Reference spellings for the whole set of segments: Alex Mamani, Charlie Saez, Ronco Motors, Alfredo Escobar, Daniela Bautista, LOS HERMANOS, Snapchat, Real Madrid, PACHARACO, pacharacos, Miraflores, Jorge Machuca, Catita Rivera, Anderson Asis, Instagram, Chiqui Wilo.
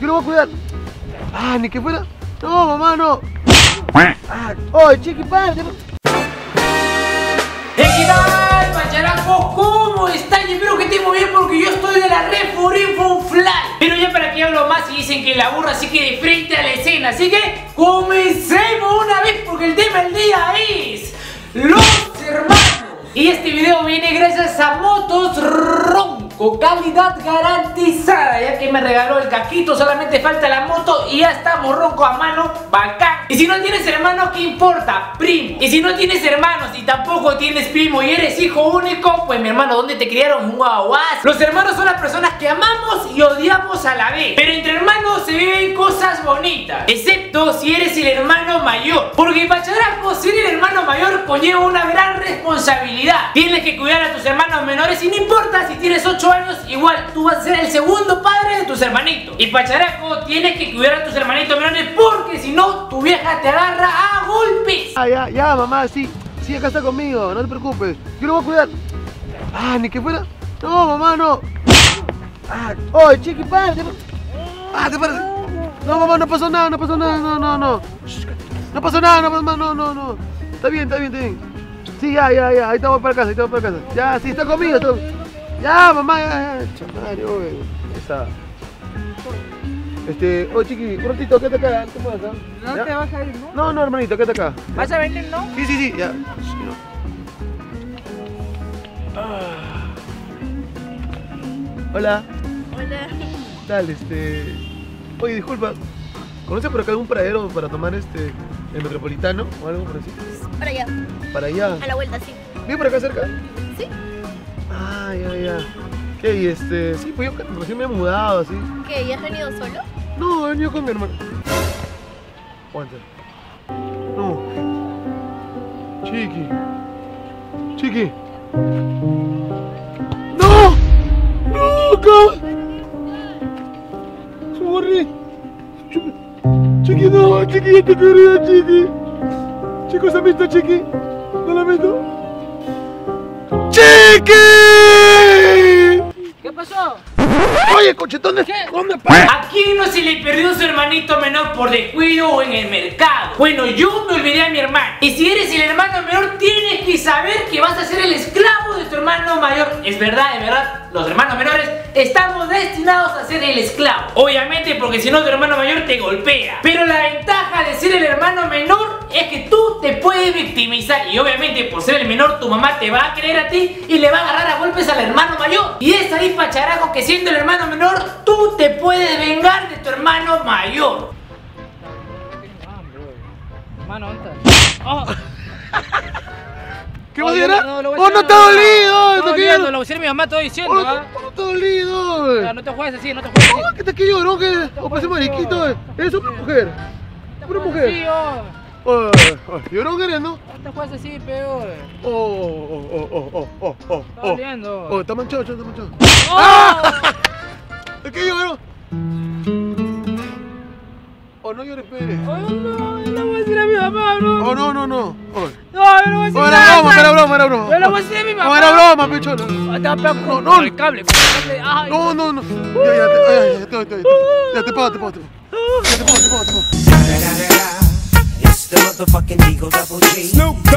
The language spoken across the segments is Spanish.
yo lo voy a cuidar. Ah, ni que fuera. No, mamá, no. Ah, oh, Chiqui, padre. Equidad, Pacharaco, ¿cómo están? Y espero que estén muy bien porque yo estoy de la Red Forinfo Fly. Pero ya para que hablo más y dicen que la burra, así que de frente a la escena. Así que comencemos una vez porque el tema del día es los hermanos. Y este video viene gracias a Motos Ronco, calidad garantizada, ya que me regaló el caquito, solamente falta la moto y ya estamos ronco a mano, bacán. Y si no tienes hermano, ¿qué importa? Primo. Y si no tienes hermanos y tampoco tienes primo y eres hijo único, pues mi hermano, ¿dónde te criaron? Guauas. Los hermanos son las personas que amamos y odiamos a la vez, pero entre hermanos se viven cosas bonitas, excepto si eres el hermano mayor, porque Pacharaco, ser el hermano mayor conlleva una gran responsabilidad. Tienes que cuidar a tus hermanos menores y no importa si tienes 8 años, igual tú vas a ser el segundo padre de tus hermanitos. Y Pacharaco, tienes que cuidar a tus hermanitos menores porque si no, tu vieja te agarra a golpes. Ah, ya, ya, mamá, sí, sí, acá está conmigo, no te preocupes, yo lo voy a cuidar. Ah, ni que fuera. No, mamá, no. Ah, oh, Chiqui, padre. Ah, te paras. No, mamá, no pasó nada, no pasó nada, no, no, no. No pasó nada, no pasó nada, no, no, no. Está bien, está bien, está bien. Sí, ya, ya, ya, ahí estamos para casa, ahí estamos para casa. Ya, sí, está conmigo, está... Ya, mamá, ya, ya. Chamario, güey. Esa. Oh, Chiqui, prontito, quédate acá, ¿cómo vas? No te vas a ir, ¿no? No, no, hermanito, quédate acá. ¿Vas a venir, no? Sí, sí, sí, ya. Ah. Hola. Hola. Dale, Oye, disculpa, ¿conoces por acá algún paradero para tomar el Metropolitano o algo por así? Para allá. ¿Para allá? A la vuelta, sí. ¿Vive por acá cerca? Sí. Ah, ya, ya. ¿Qué? Y sí, pues yo recién me he mudado, así. ¿Qué? ¿Y has venido solo? No, he venido con mi hermano. Aguanta. No. Chiqui. Chiqui. ¡No! ¡No, cabrón! ¡Socorre! Chiqui, no, Chiqui, ya te quería, Chiqui. Chicos, ¿han visto, Chiqui? ¿No la han visto? ¡Chiqui! ¿Qué pasó? Oye, cochetón, ¿dónde pasa? ¿A quién no se le perdió su hermanito menor por descuido o en el mercado? Bueno, yo me olvidé a mi hermano. Y si eres el hermano menor, tienes que saber que vas a ser el esclavo de tu hermano mayor. Es verdad, es verdad. Los hermanos menores estamos destinados a ser el esclavo. Obviamente, porque si no, tu hermano mayor te golpea. Pero la ventaja de ser el hermano menor es que tú te puedes victimizar. Y obviamente por ser el menor tu mamá te va a creer a ti y le va a agarrar a golpes al hermano mayor. Y es ahí, Pacharaco, que siendo el hermano menor tú te puedes vengar de tu hermano mayor. Hermano, ¿qué vas a llorar? ¡Vos no estás dolido! Lo pusieron mi mamá, todo diciendo. ¡Vos no estás dolido! No te juegues así, no te juegues así. ¿Qué te quiero, no? ¿Qué? O parece mariquito, ¿eh? ¿Eres una mujer? ¿Una mujer? Oh, yo creo que eres, ¿no? Esta juega así, peor. Está oliendo. Oh, está manchado, está manchado. Oh. ¡Ah! ¿Es que lloro? Oh, no llores, Pérez. Oh, no, yo no voy a decir a mi mamá, bro. Oh, no, no, no. Oh. No, yo no voy a decir a mi mamá. Era broma, era broma. Yo no voy a decir a mi mamá. No, era broma, pecholo. No, no. El cable, ay. No, no, no. Ya, ya, ya. Ya, te pago, te pago. Ya, te pago, te pago, te pago.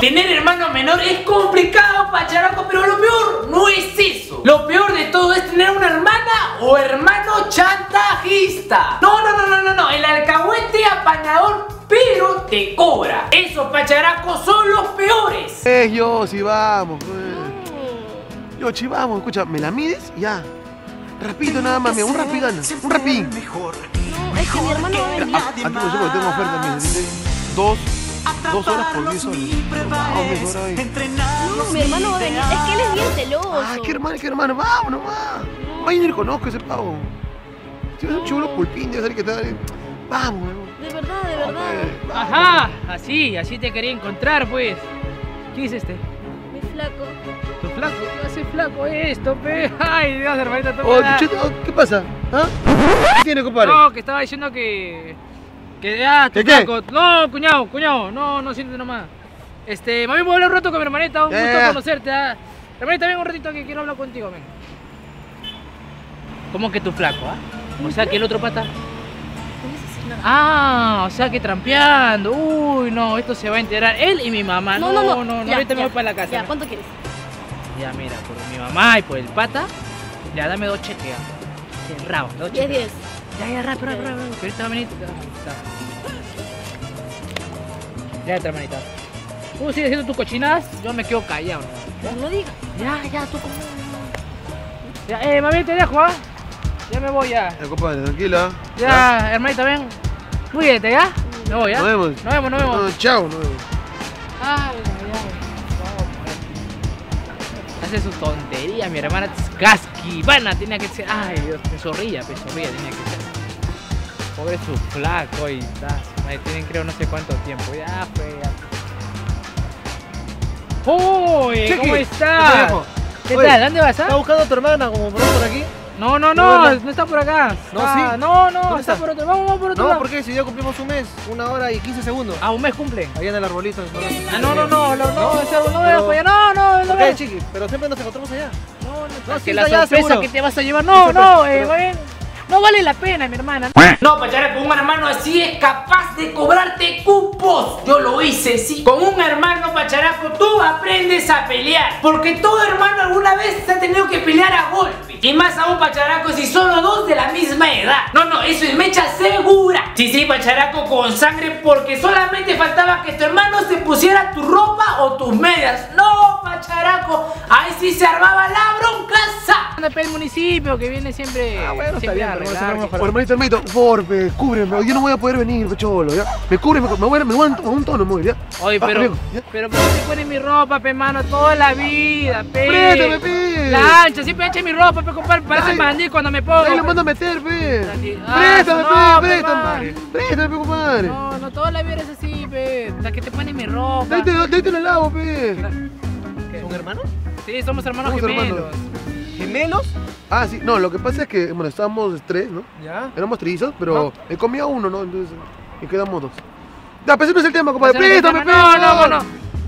Tener hermano menor es complicado, Pacharaco, pero lo peor no es eso. Lo peor de todo es tener una hermana o hermano chantajista. No, no, no, no, no, no. El alcahuete apañador, pero te cobra. Esos, Pacharaco, son los peores. Es yo, si vamos, pues. Yo, si vamos, escucha, ¿me la mides? Ya. Rapito nada más, mira, un rapidana, un rapín. No, es que mi hermano va a venir. Aquí nosotros tenemos ofertas. Dos horas por 10 soles. No, mi hermano va a venir. Es que él es bien celoso. Ah, qué hermano, vamos nomás. Va y ni conozco ese pavo. Si vas a un chulo pulpín, debe ser que tal. Vamos, de verdad, de verdad. Ajá, así, así te quería encontrar, pues. ¿Qué es Mi flaco. ¿Tu flaco? ¿Qué hace flaco esto, pe? Ay, Dios, hermanita, toma. ¿Qué pasa? ¿Ah? ¿Qué tiene, compadre? No, que estaba diciendo que. Que ya, tu flaco. No, cuñado, cuñado, no, no siéntate nomás. Mami, voy a hablar un rato con mi hermanita, un gusto conocerte. ¿Ah? Hermanita, ven un ratito que quiero hablar contigo, ven. ¿Cómo que tu flaco, ah? O sea, que el otro pata Ah, o sea que trampeando. Uy, no, esto se va a enterar él y mi mamá. No, ahorita me voy para la casa. Ya, ¿cuánto quieres? Ya, mira, por mi mamá y por el pata, ya dame 2 cheques. Cerrado, 2 cheques. 10. Ya, rápido. Que ahorita va a venir. Ya, otra manita. Tú sigues haciendo tus cochinadas, yo me quedo callado. No digas. Ya, tú como. Ya, mami, te dejo, ¿ah? Ya me voy, ya. Ya, compadre, tranquila. Ya, hermanita, ven. Cuídate, ¿ya? Me voy, ¿ya? Nos vemos. No, chao, nos vemos. Ay, ya. Hace su tontería, mi hermana casquivana. Tenía que ser. Ay, Dios, me sonría, tenía que ser. Pobre su flaco y tal. Tienen, creo, no sé cuánto tiempo. Ya, pues, ya. ¡Uy! ¿Cómo estás? ¿Qué tal? ¿Dónde vas? ¿Está buscando a tu hermana como por aquí? No está por acá. No, está por otro lado. Vamos por otro lado. No, ¿por qué? Si ya cumplimos un mes, 1 hora y 15 segundos. Ah, un mes cumple. Allá en el arbolito. No, ese árbol no era para allá. No, okay, Chiqui, pero siempre nos encontramos allá. No, que la sorpresa que te vas a llevar. No vale la pena, mi hermana. No, Pacharaco, un hermano así es capaz de cobrarte cupos. Yo lo hice, sí. Con un hermano, Pacharaco, tú aprendes a pelear. Porque todo hermano alguna vez se ha tenido que pelear a golpe. Y más aún, Pacharaco, si solo 2 de la misma edad. No, eso es mecha segura. Sí, Pacharaco, con sangre, porque solamente faltaba que tu hermano se pusiera tu ropa o tus medias. No, Pacharaco, ahí sí se armaba la broncaza. El municipio que viene siempre. Ah, bueno, siempre está bien, hermanito, porfe, cúbreme. Yo no voy a poder venir, cholo, ¿ya? Me cubre, me voy a un tono, me voy, ¿ya? Oye, pero ¿por qué te pones mi ropa, pe, mano? Toda la vida, pe. Préstame, pe. La ancha, siempre ancha mi ropa, pe, compadre. Parece mandil cuando me pongo. Ahí lo mando a meter, pe. Préstame, compadre. No, toda la vida eres así, pe. La que te pones mi ropa. Date el lavo, pe. ¿Son hermanos? Sí, somos hermanos gemelos. ¿Gemelos? Ah, sí, no, lo que pasa es que, bueno, estábamos 3, ¿no? Ya. Éramos trillizos, pero he comido 1, ¿no? Entonces, y quedamos 2. Ya, pero ese no es el tema, compadre. Préstame, no.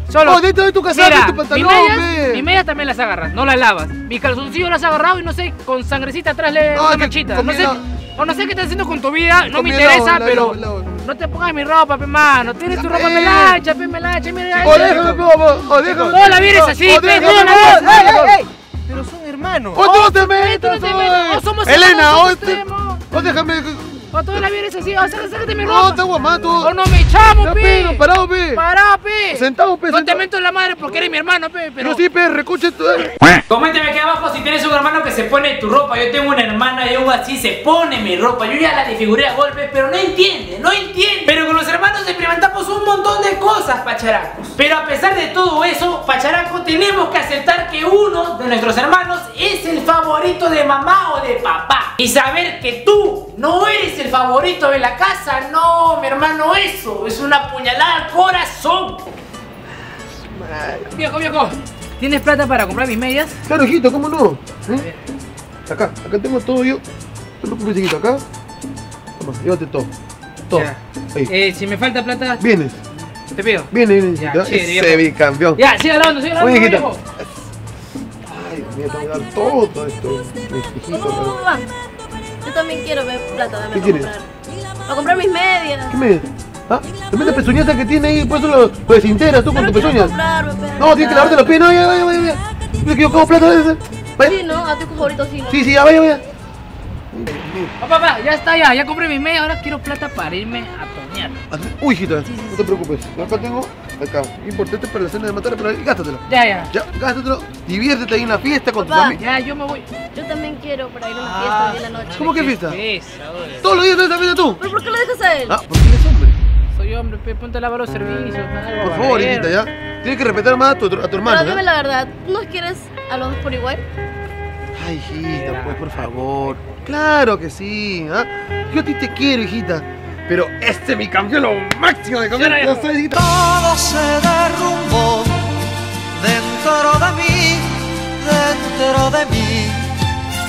Solo. Dentro de tu casaca, tu pantalón, mi media también las agarras, no las lavas. Mi calzoncillo las has agarrado y no sé, con sangrecita atrás le una manchita. No sé qué estás haciendo con tu vida, no me interesa, pero. No te pongas mi ropa, pe, mano. Tienes tu ropa melancha, pe, melancha, mira. O déjame, pe, o déjame. No la vires así, pe, no la vires. Pero son hermanos. ¡Somos Elena, déjame! ¡O toda la vida es así! ¡Sácate mi ropa! ¡No me echamos, pe! ¡Parado, pe! ¡Sentado, pe! No te meto la madre porque eres mi hermano, pe. Pero sí, pe, recoche tu... Coméntame aquí abajo si tienes un hermano que se pone tu ropa. Yo tengo una hermana y aún así se pone mi ropa. Yo ya la desfiguré a golpes, pero no entiende. Pero con los hermanos experimentamos un montón de cosas, Pacharacos. Pero a pesar de todo eso, Pacharaco, tenemos que aceptar que uno de nuestros hermanos es el favorito de mamá o de papá. Y saber que tú no eres el favorito de la casa. No, mi hermano, eso es una puñalada al corazón. Viejo, ¿tienes plata para comprar mis medias? Claro, hijito, ¿cómo no? ¿Eh? Acá tengo todo yo. No te preocupes, hijito, acá. Toma, llévate todo. Si me falta plata... Vienes. Te pido. Vienes, hijito. Ese bicampeón. Ya, sigue grabando, viejo. Ay, me voy a dar todo esto. ¿Cómo va? Yo también quiero ver plata, dame. ¿Qué quieres? Para comprar mis medias. ¿Qué medias? ¿Ah? También la pezuñeta que tiene ahí, por eso lo desintegras tú con tus pezuñas. No, tienes que lavarte los pies, no, ya. Es que yo cojo plata, ¿vaya? Sí, no, a ti cojo ahorita sí, ¿no? Sí, ya, vaya. Papá, ya compré mis medias, ahora quiero plata para irme a toñar. Uy, hijita, no te preocupes, acá tengo, acá, importante para la cena de matar, pero gástatelo. Ya, gástatelo, diviértete ahí en la fiesta con tus amigos. Ya, yo me voy. Yo también quiero para ir a una fiesta hoy en la noche. ¿Cómo que fiesta? Todos los días te vienes tú. ¿Pero por qué lo dejas a él? Ah, porque eres hombre. Soy hombre, ponte a lavar los servicios. Por favor, hijita, ya. Tienes que respetar más a tu hermano. Pero dime la verdad, ¿no quieres a los dos por igual? Ay, hijita, pues por favor. Claro que sí, ¿eh? Yo a ti te quiero, hijita. Pero este mi campeón, lo máximo de campeón. Todo se derrumbó dentro de mí.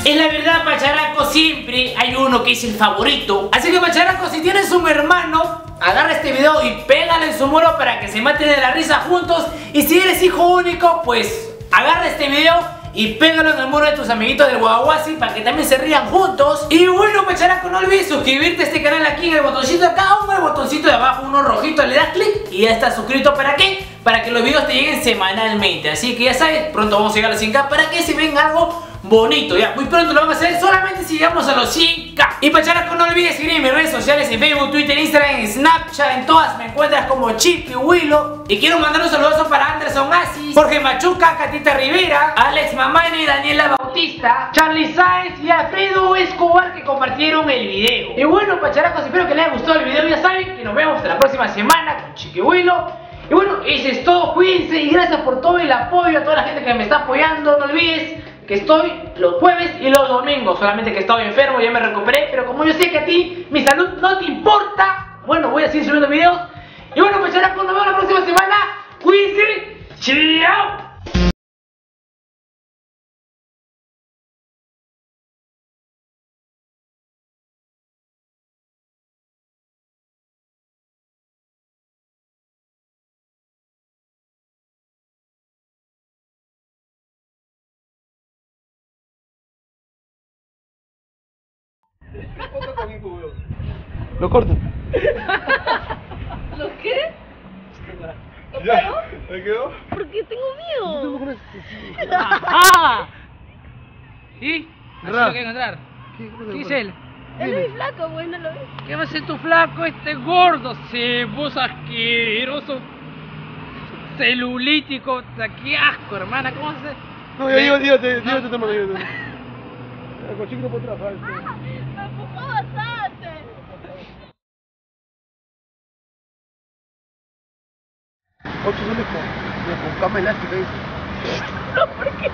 Es la verdad, Pacharaco, siempre hay uno que es el favorito. Así que, Pacharaco, si tienes un hermano, agarra este video y pégale en su muro para que se maten de la risa juntos. Y si eres hijo único, pues agarra este video y pégalo en el muro de tus amiguitos del Guaguasi para que también se rían juntos. Y bueno, Pacharaco, no olvides suscribirte a este canal aquí en el botoncito de acá o en el botoncito de abajo, uno rojito, le das clic y ya estás suscrito. ¿Para qué? Para que los videos te lleguen semanalmente. Así que ya sabes, pronto vamos a llegar a los 100k para que se ven algo bonito. Ya, muy pronto lo vamos a hacer solamente si llegamos a los 100k. Y Pacharaco, no olvides seguirme en mis redes sociales, en Facebook, Twitter, Instagram, en Snapchat, en todas me encuentras como Chiqui Wilo. Y quiero mandar un saludo para Anderson Asis, Jorge Machuca, Catita Rivera, Alex Mamani, Daniela Bautista, Charlie Saez y Alfredo Escobar, que compartieron el video. Y bueno, Pacharacos, espero que les haya gustado el video. Ya saben que nos vemos la próxima semana con Chiqui Wilo. Y bueno, eso es todo, cuídense y gracias por todo el apoyo a toda la gente que me está apoyando. No olvides que estoy los jueves y los domingos, solamente que he estado enfermo, ya me recuperé, pero como yo sé que a ti mi salud no te importa, bueno, voy a seguir subiendo videos. Y bueno, pues ahora nos vemos la próxima semana, cuídense, chao. Lo corto. ¿Lo qué? ¿Lo quedó? ¿Me quedó? Porque tengo miedo. ¡Ah! ¿Y? Tengo que encontrar. ¿Qué es él? Él es mi flaco, güey, no lo ves. ¿Qué va a ser tu flaco? Este gordo, ceboso, asqueroso, celulítico. ¡Qué asco, hermana! ¿Cómo se...? No, yo digo, te tomo, yo digo. El cochín no puede trabajar. Me empujó bastante. Ocho, no me cama elástica, dice. No, ¿por qué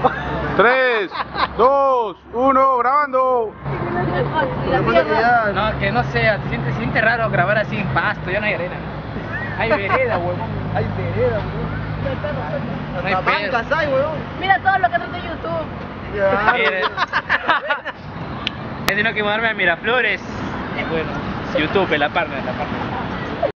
no? Tres, dos, uno, grabando. No, que no sea, se siente raro grabar así en pasto, ya no hay arena. Hay vereda, huevón. Hay vereda, huevón. No bancas hay, weón. Mira todo lo que no está en YouTube. Ya. He tenido que mudarme a Miraflores. Bueno, YouTube, la parte.